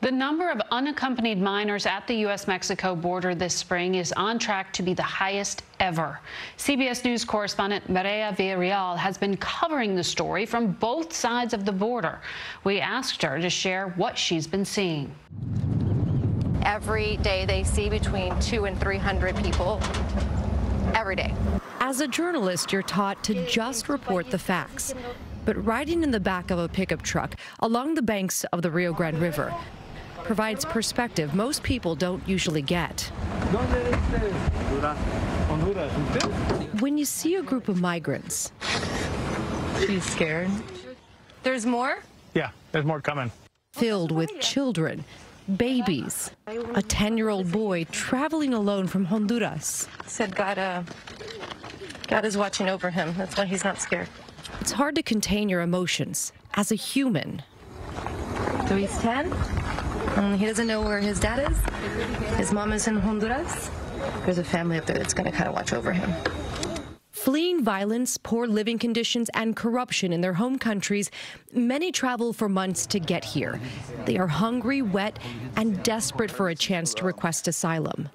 The number of unaccompanied minors at the U.S.-Mexico border this spring is on track to be the highest ever. CBS News correspondent Mireya Villarreal has been covering the story from both sides of the border. We asked her to share what she's been seeing. Every day they see between 200 and 300 people. Every day. As a journalist, you're taught to just report the facts. But riding in the back of a pickup truck along the banks of the Rio Grande River provides perspective most people don't usually get. When you see a group of migrants... She's scared. There's more? Yeah, there's more coming. ...filled with children, babies, a 10-year-old boy traveling alone from Honduras. Said God is watching over him. That's why he's not scared. It's hard to contain your emotions as a human. So he's 10. He doesn't know where his dad is. His mom is in Honduras. There's a family up there that's going to kind of watch over him. Fleeing violence, poor living conditions, and corruption in their home countries, many travel for months to get here. They are hungry, wet, and desperate for a chance to request asylum.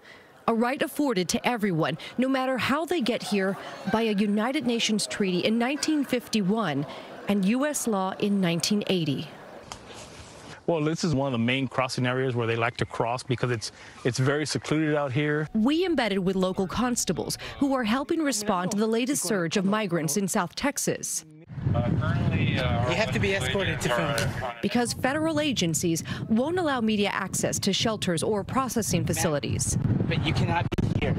A right afforded to everyone, no matter how they get here, by a United Nations treaty in 1951 and U.S. law in 1980. Well, this is one of the main crossing areas where they like to cross because it's very secluded out here. We embedded with local constables who are helping respond to the latest surge of migrants in South Texas. You have to be escorted to film. Because federal agencies won't allow media access to shelters or processing facilities. But you cannot be here.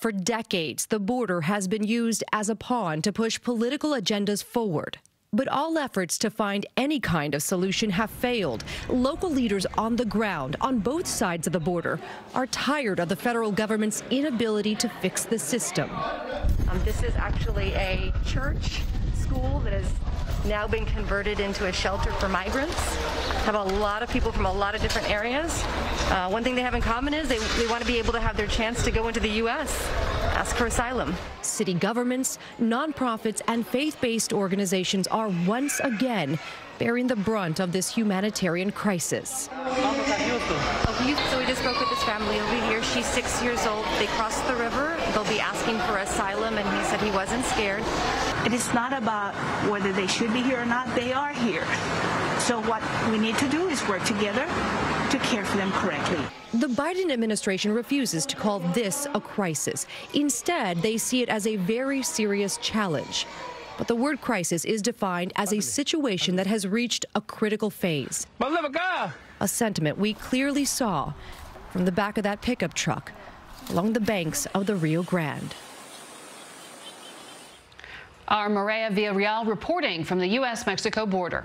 For decades, the border has been used as a pawn to push political agendas forward. But all efforts to find any kind of solution have failed. Local leaders on the ground, on both sides of the border, are tired of the federal government's inability to fix the system. This is actually a church school that has now been converted into a shelter for migrants. Have a lot of people from a lot of different areas. One thing they have in common is they want to be able to have their chance to go into the U.S., ask for asylum. City governments, nonprofits, and faith-based organizations are once again bearing the brunt of this humanitarian crisis. So we just spoke with this family over here. She's 6 years old. They crossed the river. They'll be asking for asylum, and he said he wasn't scared. It is not about whether they should be here or not. They are here. So what we need to do is work together to care for them correctly. The Biden administration refuses to call this a crisis. Instead, they see it as a very serious challenge. But the word crisis is defined as a situation that has reached a critical phase. A sentiment we clearly saw from the back of that pickup truck along the banks of the Rio Grande. Our Mireya Villarreal reporting from the U.S.-Mexico border.